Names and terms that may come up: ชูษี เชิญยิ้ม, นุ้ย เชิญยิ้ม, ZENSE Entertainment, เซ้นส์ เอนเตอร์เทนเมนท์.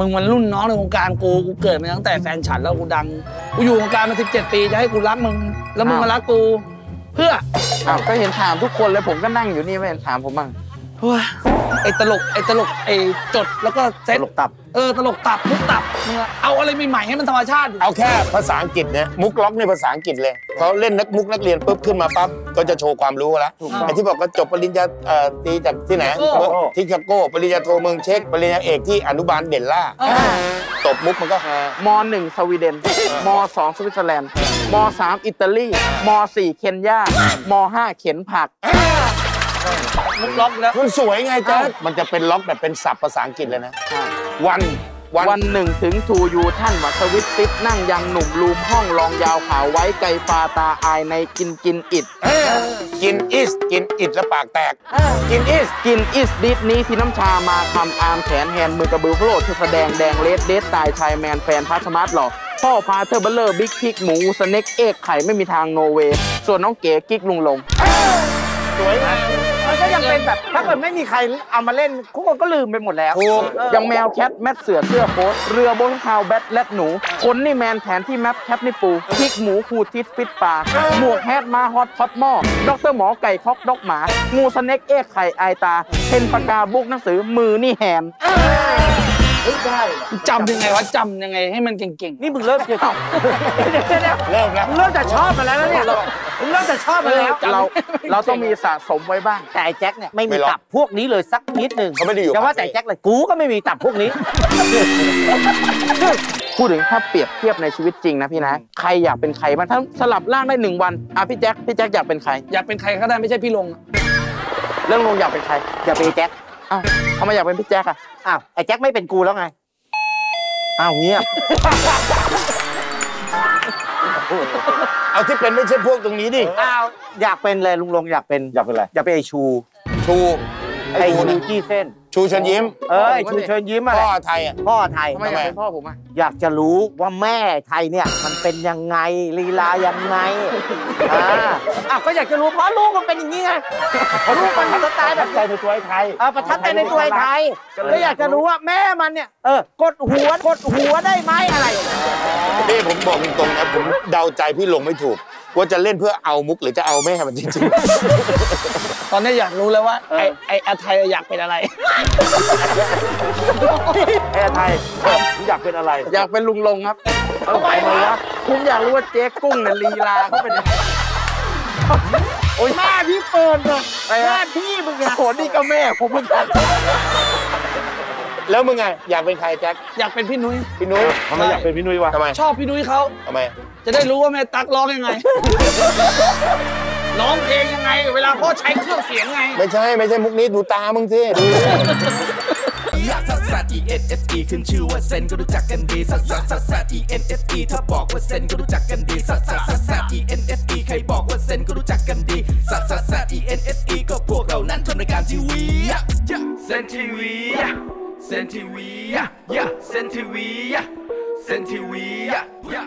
มึงมันรุ่นน้องในวงการกูเกิดมาตั้งแต่แฟนฉันแล้วกูดังกูอยู่วงการมา17ปีจะให้กูรักมึงแล้วมึงมารักกูเพื่อก็เห็นถามทุกคนเลยผมก็นั่งอยู่นี่ไม่ถามผมบ้างไอ้ตลกไอ้จดแล้วก็เซตตลกตับตลกตับมุกตับเอาอะไรใหม่ๆให้มันธรรมชาติเอาแค่ภาษาอังกฤษเนี่ยมุกล็อกในภาษาอังกฤษเลยเขาเล่นนักมุกนักเรียนปุ๊บขึ้นมาปั๊บก็จะโชว์ความรู้แล้วไอ้ที่บอกว่าจบปริญญาตรีจากที่ไหนที่ชิคาโกปริญญาโทเมืองเช็กปริญญาเอกที่อนุบาลเดนล่าตบมุกมันก็ม.1 สวีเดนม.2 สวิตเซอร์แลนด์ม.3 อิตาลีม.4 เคนยาม.5 เข็นผักมุกล็อกแล้วมันสวยไงจ๊ะมันจะเป็นล็อกแบบเป็นศัพท์ภาษาอังกฤษเลยนะวันหนึ่งถึงทูยูท่านมาสวิตซิปนั่งยังหนุ่มลูมห้องรองยาวขาวไว้ไกลปลาตาอายในกินอิดกินอิดแล้วปากแตกกินอิดดิสนี้ที่น้ำชามาทำอาร์มแขนแฮนมือกระบือพระโลดที่แสดงแดงเลดเดสตายชายแมนแฟนพัชมาร์ทหลอกพ่อพาเธอเบลเลอร์บิ๊กพิกหมูสเน็กเอกไข่ไม่มีทางโนเวย์ส่วนน้องเก๋กิ๊กลุงลงสวยมันก็ยังเป็นแบบถ้าเกิดไม่มีใครเอามาเล่นทุกคนก็ลืมไปหมดแล้วยังแมวแคทแมทเสือเสื้อโค้ดเรือบนขาวแบทและหนูคนนี่แมนแผนที่แมปแคทนี่ปูพริกหมูคูทิศฟิตปลาหมวกแฮทมาฮอตพอตหม้อด็อกเตอร์หมอไก่คอกด็อกหมางูสเน็กเอ๊ะไข่ไอตาเทนปากกาบุกหนังสือมือนี่แฮนได้จำยังไงวะจำยังไงให้มันเก่งๆนี่มึงเริ่มเก่งเริ่มแล้วเริ่มจะชอบมาแล้วเนี่ยเริ่มจะชอบมาแล้วเราต้องมีสะสมไว้บ้างแต่แจ็คเนี่ยไม่มีตับพวกนี้เลยสักนิดนึงเขาไม่ได้อยู่แต่ว่าแต่แจ็คเลยกูก็ไม่มีตับพวกนี้พูดถึงถ้าเปรียบเทียบในชีวิตจริงนะพี่นะใครอยากเป็นใครบ้างถ้าสลับร่างได้1วันอ่ะพี่แจ็คอยากเป็นใครก็ได้ไม่ใช่พี่ลงเรื่องลงอยากเป็นใครอยากเป็นแจ็คเขาไม่อยากเป็นพี่แจ็คอะไอ้แจ็คไม่เป็นกูแล้วไงเงียบเอาที่เป็นไม่ใช่พวกตรงนี้ดิอยากเป็นเลยลุงลงอยากเป็นอะไรอยากเป็นไอ้ชูไอ้ชูจี้เส้นชูเชิญยิ้มไอ้ชูเชิญยิ้มอะไรพ่อไทยทำไมอยากเป็นพ่อผมอะอยากจะรู้ว่าแม่ไทยเนี่ยมันเป็นยังไงลีลายังไงก็อยากจะรู้เพราะลูกมันเป็นอย่างนี้ไงลูกมันประทับใจแบบใจในตัวไทยประทับใจในตัวไทยก็อยากจะรู้ว่าแม่มันเนี่ยกดหัวได้ไหมอะไรนี่ผมบอกตรงๆนะผมเดาใจพี่ลงไม่ถูกว่าจะเล่นเพื่อเอามุกหรือจะเอาแม่มันจริงๆตอนนี้อยากรู้แล้วว่าไอ้อาไทยอยากเป็นอะไรไอ้อาไทยอยากเป็นอะไรอยากเป็นลุงลงครับเอาไปเลยวะผมอยากรู้ว่าเจ๊กุ้งเนี่ยลีลาเขาเป็นโอ้ยแม่พี่เปิดเลยแม่พี่มึงนะโหนี่ก็แม่ผมเหมือนกันแล้วมึงไงอยากเป็นใครแจ็คอยากเป็นพี่นุ้ยทำไมอยากเป็นพี่นุ้ยวะทำไมชอบพี่นุ้ยเขาทำไมจะได้รู้ว่าแม่ตั๊กร้องยังไงร้องเพลงยังไงเวลาพ่อใช้เครื่องเสียงไงไม่ใช่มุกนี้ดูตามึงสิสัตว์ ENSE ขึ้นชื่อว่าเซนก็รู้จักกันดีสัตว์ ENSE ถ้าบอกว่าเซนก็รู้จักกันดีสัตว์ ENSE ใครบอกว่าเซนก็รู้จักกันดีสัตว์ ENSE ก็พวกเรานั้นทำรายการทีวีเซนทีวีเซนทีวีเซนทีวี